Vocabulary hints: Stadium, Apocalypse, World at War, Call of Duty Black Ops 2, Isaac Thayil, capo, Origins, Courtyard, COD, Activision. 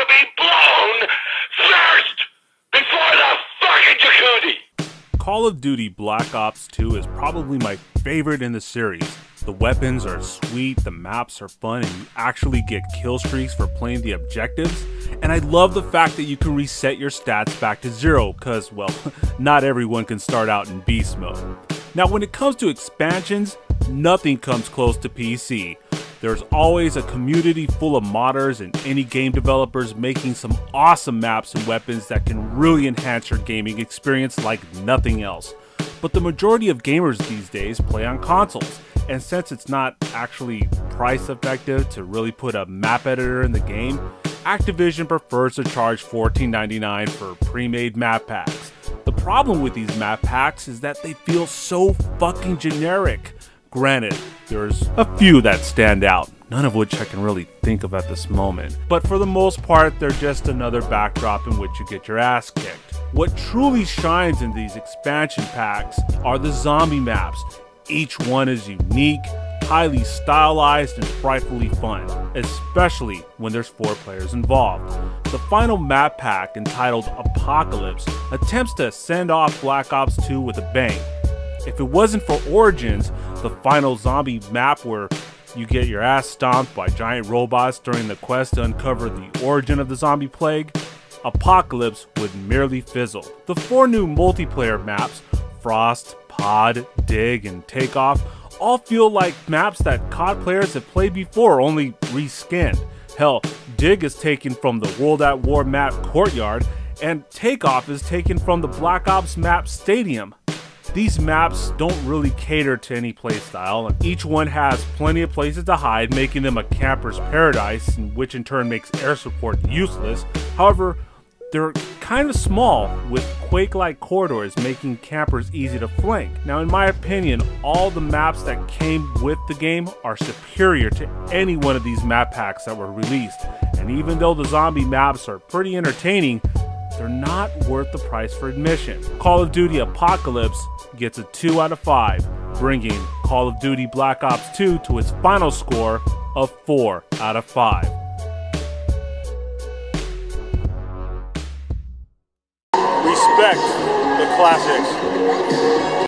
to be blown first before the fucking jacuzzi. Call of Duty Black Ops 2 is probably my favorite in the series. The weapons are sweet, the maps are fun, and you actually get kill streaks for playing the objectives. And I love the fact that you can reset your stats back to zero, cause well, not everyone can start out in beast mode. Now when it comes to expansions, nothing comes close to PC. There's always a community full of modders and indie game developers making some awesome maps and weapons that can really enhance your gaming experience like nothing else. But the majority of gamers these days play on consoles, and since it's not actually price effective to really put a map editor in the game, Activision prefers to charge $14.99 for pre-made map packs. The problem with these map packs is that they feel so fucking generic. Granted, there's a few that stand out, none of which I can really think of at this moment, but for the most part, they're just another backdrop in which you get your ass kicked. What truly shines in these expansion packs are the zombie maps. Each one is unique, highly stylized, and frightfully fun, especially when there's 4 players involved. The final map pack, entitled Apocalypse, attempts to send off Black Ops 2 with a bang. If it wasn't for Origins, the final zombie map where you get your ass stomped by giant robots during the quest to uncover the origin of the zombie plague, Apocalypse would merely fizzle. The 4 new multiplayer maps, Frost, Pod, Dig, and Takeoff, all feel like maps that COD players have played before, only reskinned. Hell, Dig is taken from the World at War map Courtyard, and Takeoff is taken from the Black Ops map Stadium. These maps don't really cater to any playstyle, and each one has plenty of places to hide, making them a camper's paradise, which in turn makes air support useless. However, they're kind of small, with quake-like corridors making campers easy to flank. Now in my opinion, all the maps that came with the game are superior to any one of these map packs that were released, and even though the zombie maps are pretty entertaining, they're not worth the price for admission. Call of Duty Apocalypse gets a 2 out of 5, bringing Call of Duty Black Ops 2 to its final score of 4 out of 5. Respect the classics.